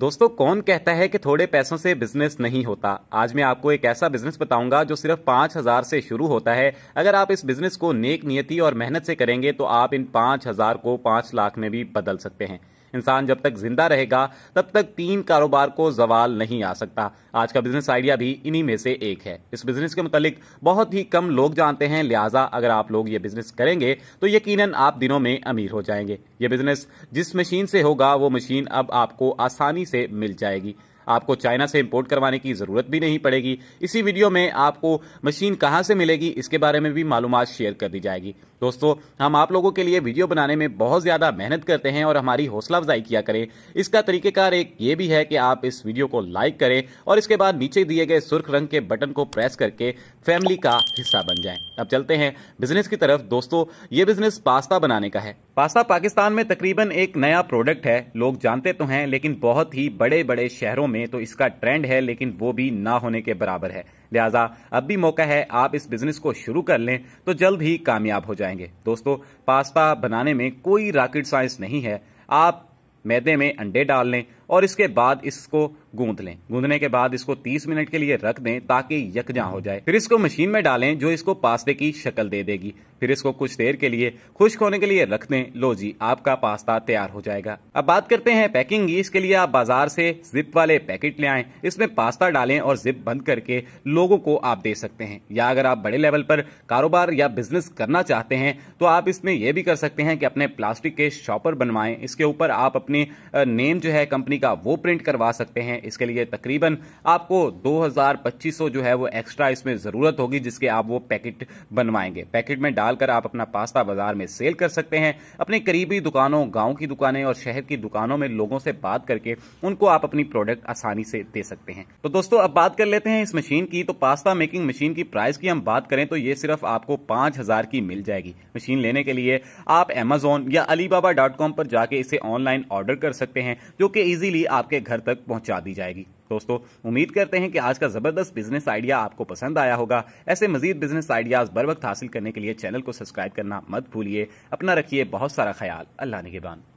दोस्तों कौन कहता है कि थोड़े पैसों से बिजनेस नहीं होता। आज मैं आपको एक ऐसा बिजनेस बताऊंगा जो सिर्फ 5,000 से शुरू होता है। अगर आप इस बिजनेस को नेक नियति और मेहनत से करेंगे तो आप इन 5,000 को 5 लाख में भी बदल सकते हैं। इंसान जब तक जिंदा रहेगा तब तक 3 कारोबार को जवाल नहीं आ सकता। आज का बिजनेस आइडिया भी इन्हीं में से एक है। इस बिजनेस के मुतालिक बहुत ही कम लोग जानते हैं, लिहाजा अगर आप लोग ये बिजनेस करेंगे तो यकीनन आप दिनों में अमीर हो जाएंगे। ये बिजनेस जिस मशीन से होगा वो मशीन अब आपको आसानी से मिल जाएगी। आपको चाइना से इंपोर्ट करवाने की जरूरत भी नहीं पड़ेगी। इसी वीडियो में आपको मशीन कहां से मिलेगी इसके बारे में भी मालूमात शेयर कर दी जाएगी। दोस्तों हम आप लोगों के लिए वीडियो बनाने में बहुत ज़्यादा मेहनत करते हैं और हमारी हौसला अफजाई किया करें। इसका तरीकेकार एक ये भी है कि आप इस वीडियो को लाइक करें और इसके बाद नीचे दिए गए सुर्ख रंग के बटन को प्रेस करके फैमिली का हिस्सा बन जाएं। अब चलते हैं बिजनेस की तरफ। दोस्तों ये बिजनेस पास्ता बनाने का है। पास्ता पाकिस्तान में तकरीबन एक नया प्रोडक्ट है। लोग जानते तो हैं लेकिन बहुत ही बड़े बड़े शहरों में तो इसका ट्रेंड है, लेकिन वो भी ना होने के बराबर है। लिहाजा अब भी मौका है, आप इस बिजनेस को शुरू कर लें तो जल्द ही कामयाब हो जाएंगे। दोस्तों पास्ता बनाने में कोई रॉकेट साइंस नहीं है। आप मैदे में अंडे डाल लें और इसके बाद इसको गूंद लें। गूंदने के बाद इसको 30 मिनट के लिए रख दें ताकि यकजा हो जाए। फिर इसको मशीन में डालें जो इसको पास्ते की शक्ल दे देगी। फिर इसको कुछ देर के लिए खुश्क होने के लिए रख दें। लो जी आपका पास्ता तैयार हो जाएगा। अब बात करते हैं पैकिंग की। इसके लिए आप बाजार से जिप वाले पैकेट ले आएं, इसमें पास्ता डालें और जिप बंद करके लोगों को आप दे सकते हैं। या अगर आप बड़े लेवल पर कारोबार या बिजनेस करना चाहते हैं तो आप इसमें यह भी कर सकते हैं कि अपने प्लास्टिक के शॉपर बनवाएं। इसके ऊपर आप अपने नेम जो है कंपनी का वो प्रिंट करवा सकते हैं। इसके लिए तकरीबन आपको 2,000-2,500 जो है वो एक्स्ट्रा इसमें जरूरत होगी, जिसके आप वो पैकेट बनवाएंगे। पैकेट में डालकर आप अपना पास्ता बाजार में सेल कर सकते हैं। अपने करीबी दुकानों, गांव की दुकानें और शहर की दुकानों में लोगों से बात करके उनको आप अपनी प्रोडक्ट आसानी से दे सकते हैं। तो दोस्तों अब बात कर लेते हैं इस मशीन की। तो पास्ता मेकिंग मशीन की प्राइस की हम बात करें तो ये सिर्फ आपको 5,000 की मिल जाएगी। मशीन लेने के लिए आप Amazon या alibaba.com पर जाके इसे ऑनलाइन ऑर्डर कर सकते हैं जो कि इजीली आपके घर तक पहुंचा दी जाएगी। दोस्तों उम्मीद करते हैं कि आज का जबरदस्त बिजनेस आइडिया आपको पसंद आया होगा। ऐसे मजीद बिजनेस आइडियाज बर वक्त हासिल करने के लिए चैनल को सब्सक्राइब करना मत भूलिए। अपना रखिए बहुत सारा ख्याल। अल्लाह निगहबान।